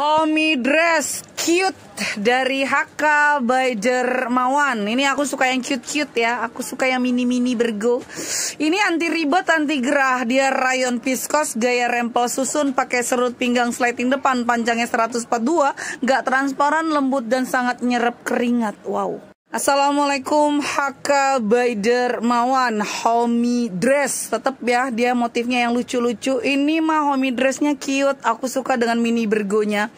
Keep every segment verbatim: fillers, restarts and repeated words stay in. Homey dress cute dari Haka by Dermawan. Ini aku suka yang cute-cute ya. Aku suka yang mini-mini bergo. Ini anti ribet, anti gerah. Dia rayon viskos, gaya rempel susun, pakai serut pinggang sliding depan, panjangnya seratus empat puluh dua, gak transparan, lembut dan sangat nyerap keringat. Wow. Assalamualaikum, Haka by Dermawan, homey dress. Tetep ya, dia motifnya yang lucu-lucu. Ini mah homey dressnya cute, aku suka dengan mini bergonya.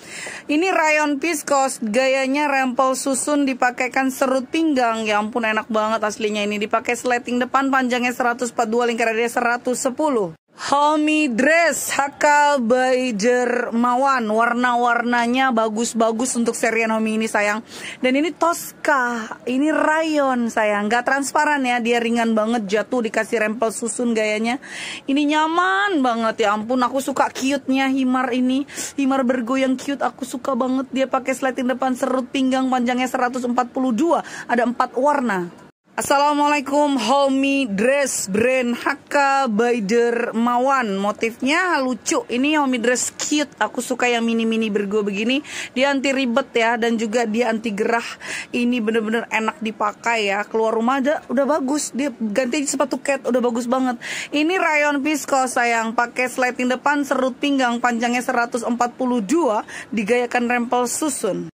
Ini rayon viskos, gayanya rempel susun, dipakaikan serut pinggang. Ya ampun, enak banget aslinya ini. Dipakai sleting depan, panjangnya seratus empat puluh dua, lingkarannya seratus sepuluh. Homey dress Haka by Dermawan. Warna-warnanya bagus-bagus untuk serian homey ini sayang. Dan ini Tosca, ini rayon sayang. Gak transparan ya, dia ringan banget, jatuh dikasih rempel susun gayanya. Ini nyaman banget ya ampun, aku suka cute-nya himar ini. Himar bergoyang cute, aku suka banget. Dia pakai sliding depan, serut pinggang, panjangnya seratus empat puluh dua. Ada empat warna. Assalamualaikum, homey dress brand Haka by Dermawan. Motifnya lucu. Ini homey dress cute. Aku suka yang mini-mini bergo begini. Dia anti ribet ya, dan juga dia anti gerah. Ini bener-bener enak dipakai ya. Keluar rumah aja udah bagus. Dia ganti sepatu cat udah bagus banget. Ini rayon viskos sayang. Pakai sliding depan, serut pinggang, panjangnya seratus empat puluh dua, digayakan rempel susun.